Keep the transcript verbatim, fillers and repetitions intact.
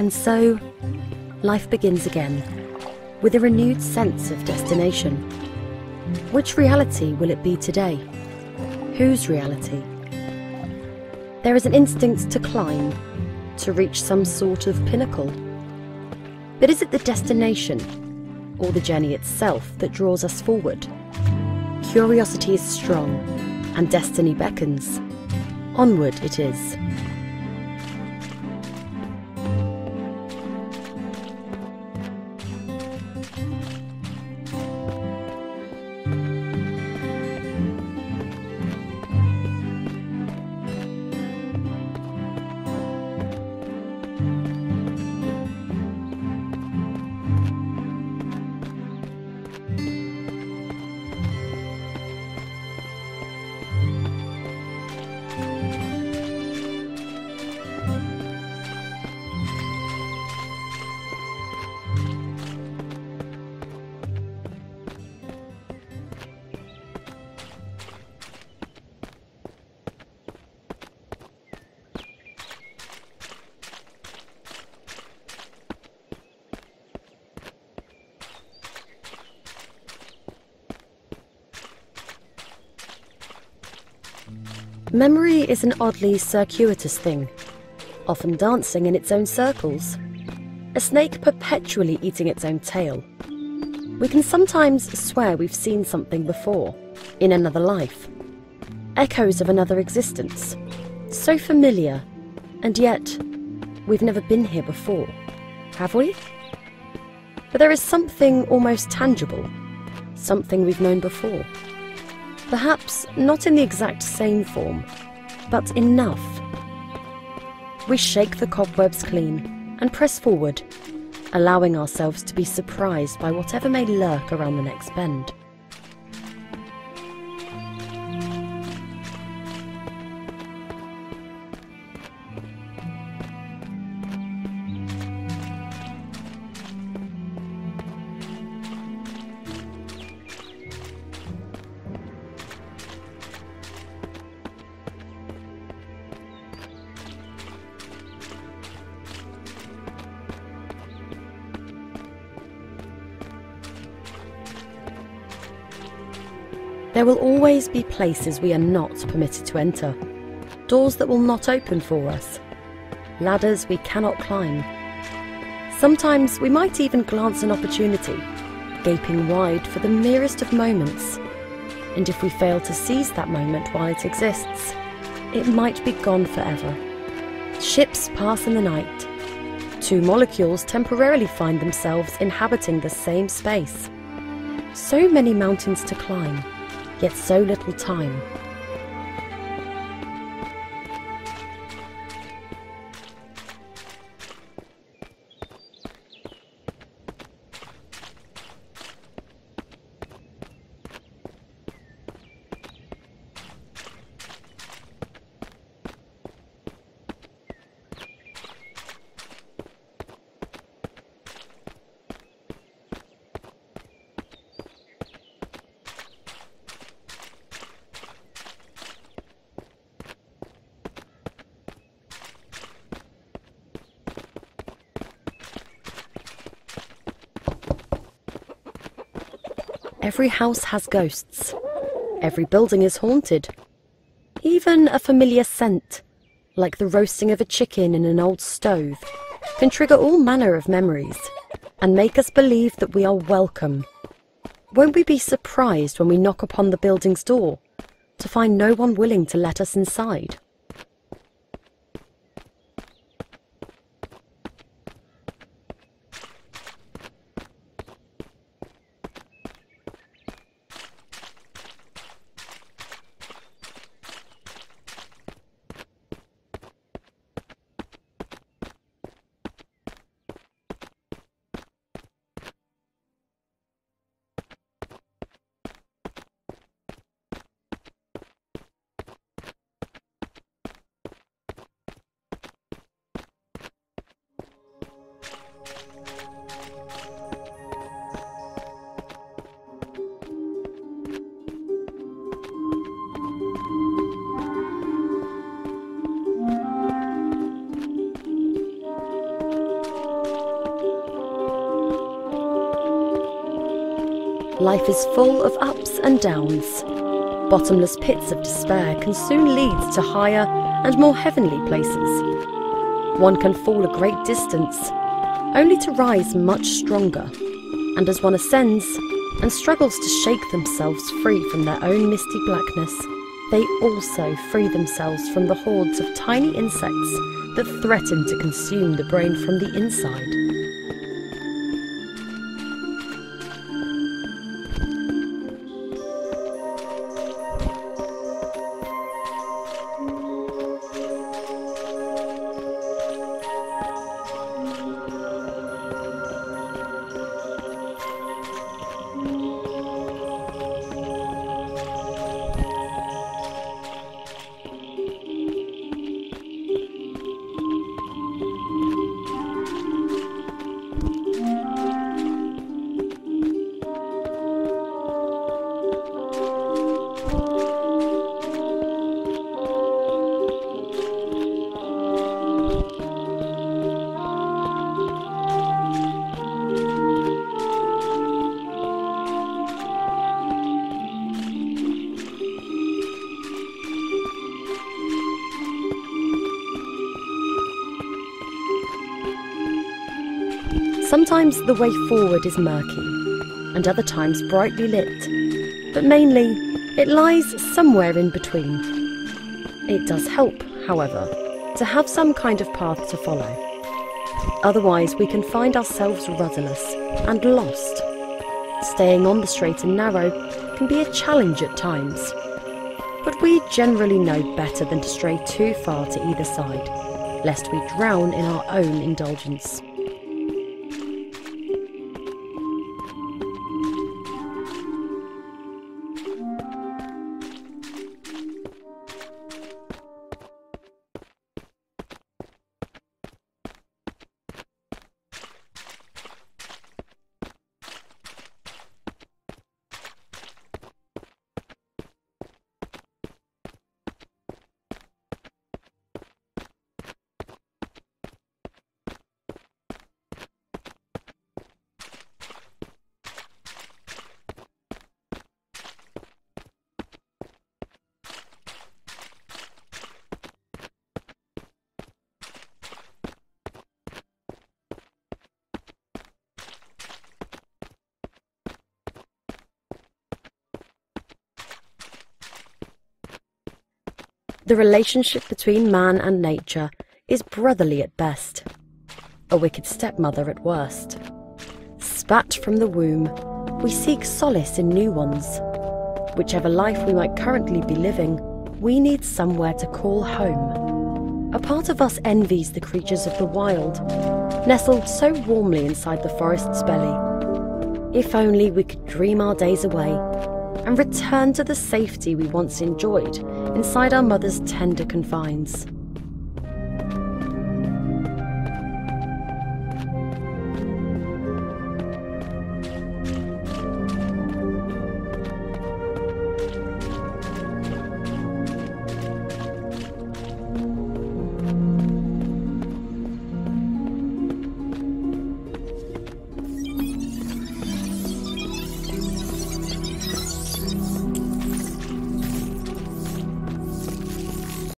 And so, life begins again, with a renewed sense of destination. Which reality will it be today? Whose reality? There is an instinct to climb, to reach some sort of pinnacle. But is it the destination, or the journey itself, that draws us forward? Curiosity is strong, and destiny beckons. Onward it is. Memory is an oddly circuitous thing, often dancing in its own circles, a snake perpetually eating its own tail. We can sometimes swear we've seen something before, in another life, echoes of another existence, so familiar, and yet we've never been here before, have we? But there is something almost tangible, something we've known before. Perhaps not in the exact same form, but enough. We shake the cobwebs clean and press forward, allowing ourselves to be surprised by whatever may lurk around the next bend. There will always be places we are not permitted to enter, doors that will not open for us, ladders we cannot climb. Sometimes we might even glance an opportunity, gaping wide for the merest of moments, and if we fail to seize that moment while it exists, it might be gone forever. Ships pass in the night. Two molecules temporarily find themselves inhabiting the same space. So many mountains to climb, yet so little time. Every house has ghosts, every building is haunted, even a familiar scent, like the roasting of a chicken in an old stove, can trigger all manner of memories, and make us believe that we are welcome. Won't we be surprised when we knock upon the building's door, to find no one willing to let us inside? Life is full of ups and downs. Bottomless pits of despair can soon lead to higher and more heavenly places. One can fall a great distance, only to rise much stronger, and as one ascends and struggles to shake themselves free from their own misty blackness, they also free themselves from the hordes of tiny insects that threaten to consume the brain from the inside. Sometimes the way forward is murky, and other times brightly lit, but mainly it lies somewhere in between. It does help, however, to have some kind of path to follow. Otherwise we can find ourselves rudderless and lost. Staying on the straight and narrow can be a challenge at times, but we generally know better than to stray too far to either side, lest we drown in our own indulgence. The relationship between man and nature is brotherly at best, a wicked stepmother at worst. Spat from the womb, we seek solace in new ones. Whichever life we might currently be living, we need somewhere to call home. A part of us envies the creatures of the wild, nestled so warmly inside the forest's belly. If only we could dream our days away and return to the safety we once enjoyed inside our mother's tender confines.